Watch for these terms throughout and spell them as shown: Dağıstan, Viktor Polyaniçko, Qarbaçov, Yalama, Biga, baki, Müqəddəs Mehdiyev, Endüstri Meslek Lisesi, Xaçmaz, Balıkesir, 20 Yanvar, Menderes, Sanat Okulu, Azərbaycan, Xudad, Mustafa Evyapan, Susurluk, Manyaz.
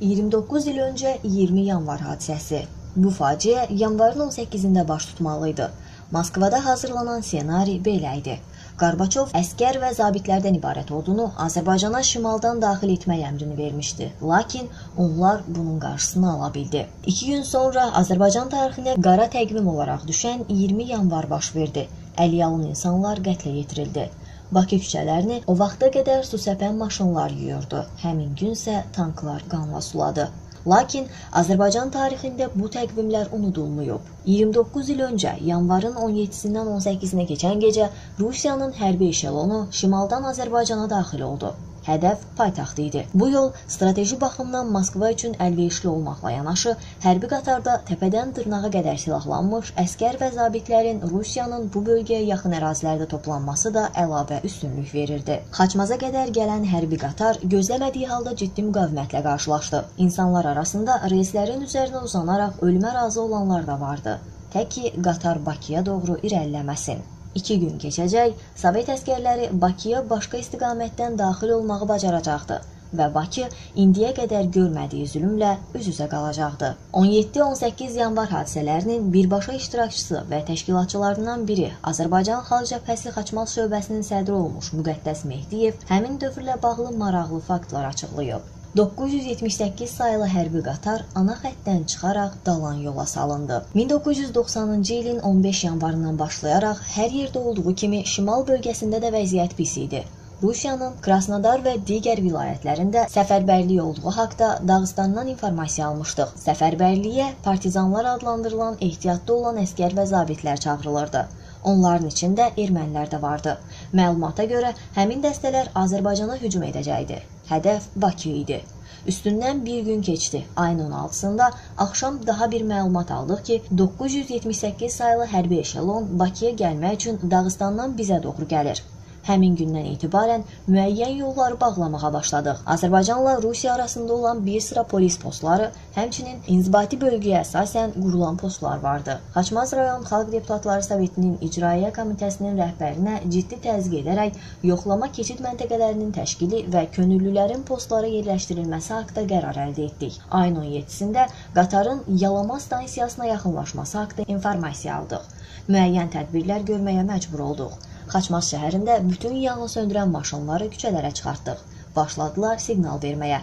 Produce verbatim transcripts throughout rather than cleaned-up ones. iyirmi doqquz il öncə iyirmi yanvar hadisəsi. Bu faciə yanvarın on səkkizində baş tutmalıydı. Moskvada hazırlanan senari belə idi. Qarbaçov əskər və zabitlərdən ibarət ordunu Azərbaycana şimaldan daxil etmək əmrini vermişdi. Lakin onlar bunun qarşısını ala bildi. İki gün sonra Azərbaycan tarixinə qara təqvim olaraq düşən iyirmi yanvar baş verdi. Əliyalın insanlar qətlə yetirildi. Bakı küçələrini o vaxta qədər su səpən maşınlar yuyurdu. Həmin günsə tanklar qanla suladı. Lakin Azərbaycan tarixində bu təqvimlər unudulmuyub. iyirmi doqquz il öncə yanvarın on yeddisindən on səkkizinə keçən gecə Rusiyanın hərbi eşelonu şimaldan Azərbaycana daxil oldu. Hədəf paytaxt idi. Bu yol strateji baxımdan Moskva üçün əlverişli olmaqla yanaşı, hərbi qatarda təpədən dırnağa qədər silahlanmış əskər və zabitlərin Rusiyanın bu bölgəyə yaxın ərazilərdə toplanması da əlavə üstünlük verirdi. Xaçmaza qədər gələn hərbi qatar gözləmədiyi halda ciddi müqavimətlə qarşılaşdı. İnsanlar arasında reyslərin üzərinə uzanaraq ölümə razı olanlar da vardı. Tək ki, qatar Bakıya doğru irəliləməsin. İki gün keçəcək, Sovet əskərləri Bakıya başqa istiqamətdən daxil olmağı bacaracaqdı və Bakı indiyə qədər görmədiyi zülümlə üz-üzə qalacaqdı. on yeddi on səkkiz yanvar hadisələrinin birbaşa iştirakçısı və təşkilatçılarından biri Azərbaycan Xalq Cəbhəsi Xaçmaz şöbəsinin sədri olmuş Müqəddəs Mehdiyev həmin dövrlə bağlı maraqlı faktlar açıqlayıb. doqquz yüz yetmiş səkkiz sayılı hərbi qatar ana xəttdən çıxaraq dalan yola salındı. min doqquz yüz doxsanıncı ilin on beş yanvarından başlayaraq hər yerdə olduğu kimi şimal bölgəsində də vəziyyət pis idi. Rusiyanın Krasnodar və digər vilayətlərində səfərbərliyi olduğu haqda Dağıstandan informasiya almışdıq. Səfərbərliyə partizanlar adlandırılan ehtiyatda olan əskər və zabitlər çağırılırdı. Onların içində ermənilər də vardı. Məlumata görə həmin dəstələr Azərbaycana hücum edəcəkdi. Hədəf Bakı idi. Üstündən bir gün keçdi. Ayın on altısında axşam daha bir məlumat aldıq ki, doqquz yüz yetmiş səkkiz sayılı hərbi eşelon Bakıya gəlmək üçün Dağıstandan bizə doğru gəlir. Həmin gündən etibarən müəyyən yolları bağlamağa başladıq. Azərbaycanla Rusiya arasında olan bir sıra polis postları, həmçinin inzibati bölgəyə əsasən qurulan postlar vardı. Xaçmaz rayon Xalq Deputatları Sovetinin İcraiyyə Komitəsinin rəhbərinə ciddi təzyiq edərək yoxlama keçid məntəqələrinin təşkili və könüllülərin postlara yerləşdirilməsi haqda qərar əldə etdik. Ayın on yeddisində qatarın Yalama stansiyasına yaxınlaşması haqda informasiya aldıq. Müəyyən tədbirlər görməyə məcbur olduq. Xaçmaz şəhərində bütün yanğın söndürən maşınları küçələrə çıxartdıq. Başladılar siqnal verməyə.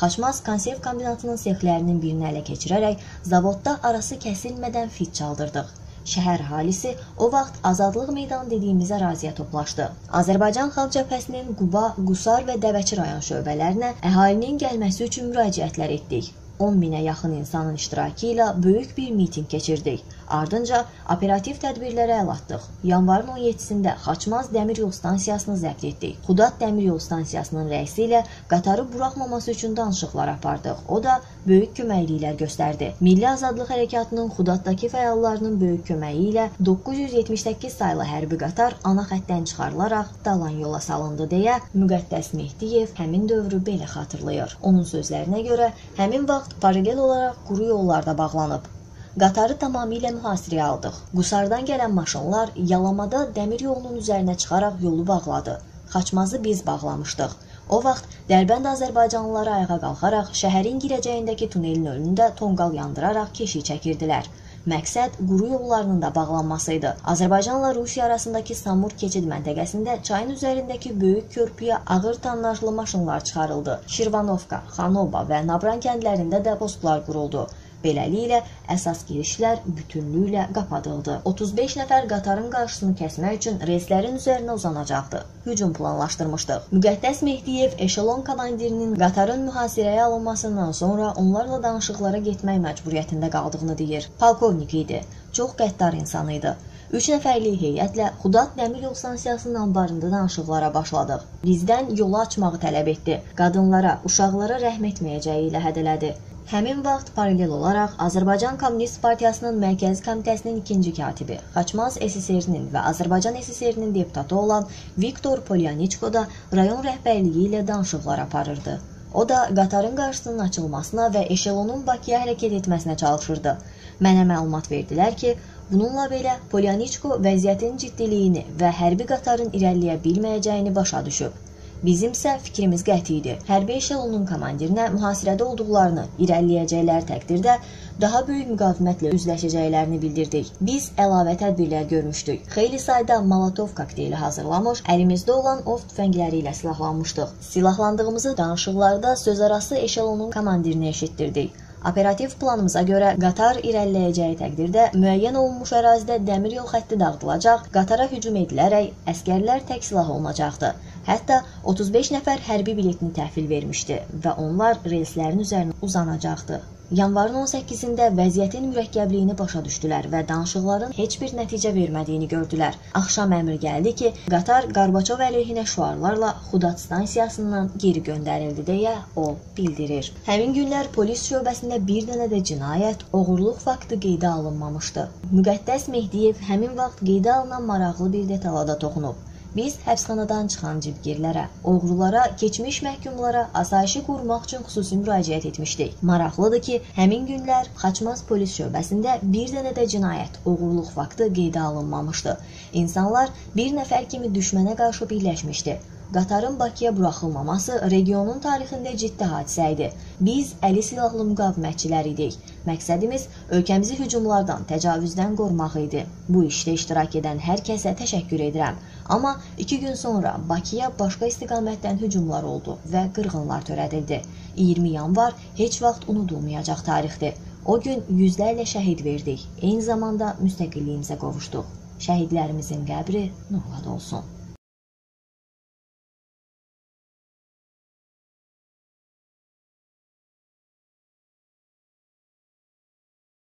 Xaçmaz konserv kombinatının sexlərinin birini ələ keçirərək zavodda arası kəsilmədən fit çaldırdıq. Şəhər əhalisi o vaxt Azadlıq meydanı dediyimiz əraziyə toplaşdı. Azərbaycan Xalq Cəbhəsinin Quba, Qusar və Dəvəçi rayon şöbələrinə əhalinin gəlməsi üçün müraciətlər etdik. on minə yaxın insanın iştirakı ilə böyük bir miting keçirdik. Ardınca operativ tədbirlərə əl atdıq. Yanvarın on yeddisində Xaçmaz dəmir yol stansiyasını zəbt etdik. Xudad dəmir yol stansiyasının rəisi ilə qatarı buraxmaması üçün danışıqlar apardıq. O da böyük köməkliklər göstərdi. Milli Azadlıq Hərəkatının Xudaddakı fəallarının böyük köməyi ilə doqquz yüz yetmiş səkkiz sayılı hərbi qatar ana xəttdən çıxarılaraq dalan yola salındı deyə Müqəddəs Mehdiyev həmin dövrü belə xatırlayır. Onun sözlərinə görə həmin vaxt paralel olaraq quru yollarda bağlanıb. Qatarı tamamilə mühasirəyə aldıq. Qusardan gələn maşınlar Yalamada dəmir yolunun üzərinə çıxaraq yolu bağladı. Xaçmazı biz bağlamışdıq. O vaxt Dərbənd Azərbaycanlıları ayağa qalxaraq şəhərin girəcəyindəki tunelin önündə tonqal yandıraraq keşik çəkirdilər. Məqsəd quru yollarının da bağlanması idi. Azərbaycanla Rusiya arasındakı Samur keçid məntəqəsində çayın üzərindəki böyük körpüyə ağır tonnajlı maşınlar çıxarıldı. Şirvanovka, Xanoba və Nabran kəndlərində də postlar quruldu. Beləliklə, əsas girişlər bütünlüklə qapadıldı. otuz beş nəfər qatarın qarşısını kəsmək üçün reyslərin üzərinə uzanacaqdı. Hücum planlaşdırmışdıq. Müqəddəs Mehdiyev eşelon komandirinin qatarın mühasirəyə alınmasından sonra onlarla danışıqlara getmək məcburiyyətində qaldığını deyir. Polkovnik idi. Çox qəddar insan idi. Üç nəfərlik heyətlə Xudad dəmir yol stansiyasının anbarında danışıqlara başladıq. Bizdən yolu açmağı tələb etdi. Qadınlara, uşaqlara rəhm etməyəcəyi ilə hədələdi. Həmin vaxt paralel olaraq Azərbaycan Komünist Partiyasının Mərkəzi Komitəsinin ikinci katibi, Xaçmaz S S R-nin və Azərbaycan S S R-nin deputatı olan Viktor Polyaniçko da rayon rəhbərliyi ilə danışıqlar aparırdı. O da qatarın qarşısının açılmasına və eşelonun Bakıya hərəkət etməsinə çalışırdı. Mənə məlumat verdilər ki, bununla belə Polyaniçko vəziyyətin ciddiliyini və hərbi qatarın irəliləyə bilməyəcəyini başa düşüb. Bizimsə fikrimiz qəti idi. Hərbi eşelonun komandirinə mühasirədə olduqlarını irəliləyəcəklər təqdirdə daha böyük müqavimətlə üzləşəcəklərini bildirdik. Biz əlavə tədbirlər görmüşdük. Xeyli sayda Molotov kokteyli hazırlamış, əlimizdə olan ov tüfəngləri ilə silahlanmışdıq. Silahlandığımızı danışıqlarda sözarası eşelonun komandirini eşitdirdik. Operativ planımıza görə qatar irəliləyəcəyi təqdirdə müəyyən olunmuş ərazidə dəmir yol xətti dağıdılacaq, qatara hücum edilərək əskərlər tək silah olunacaqdı. Hətta otuz beş nəfər hərbi biletini təhvil vermişdi və onlar relslərin üzərinə uzanacaqdı. Yanvarın on səkkizində vəziyyətin mürəkkəbliyini başa düşdülər və danışıqların heç bir nəticə vermədiyini gördülər. Axşam əmr gəldi ki, qatar Qarbaçov əleyhinə şüarlarla Xudat stansiyasından geri göndərildi deyə o bildirir. Həmin günlər polis şöbəsində bir dənə də cinayət, oğurluq faktı qeydə alınmamışdı. Müqəddəs Mehdiyev həmin vaxt qeydə alınan maraqlı bir detala da toxunub. Biz həbsxanadan çıxan cibgirlərə, oğrulara, keçmiş məhkumlara asayişi qurmaq üçün xüsusi müraciət etmişdik. Maraqlıdır ki, həmin günlər Xaçmaz polis şöbəsində bir dənə də cinayət, oğurluq faktı qeydə alınmamışdı. İnsanlar bir nəfər kimi düşmənə qarşı birləşmişdi. Qatarın Bakıya buraxılmaması regionun tarixində ciddi hadisə idi. Biz əli silahlı müqavimətçilər idik. Məqsədimiz ölkəmizi hücumlardan, təcavüzdən qorumaq idi. Bu işdə iştirak edən hər kəsə təşəkkür edirəm. Amma iki gün sonra Bakıya başqa istiqamətdən hücumlar oldu və qırğınlar törədildi. iyirmi yanvar heç vaxt unudulmayacaq tarixdir. O gün yüzlərlə şəhid verdik. Eyni zamanda müstəqilliyimizə qovuşduq. Şəhidlərimizin qəbri nurla dolsun.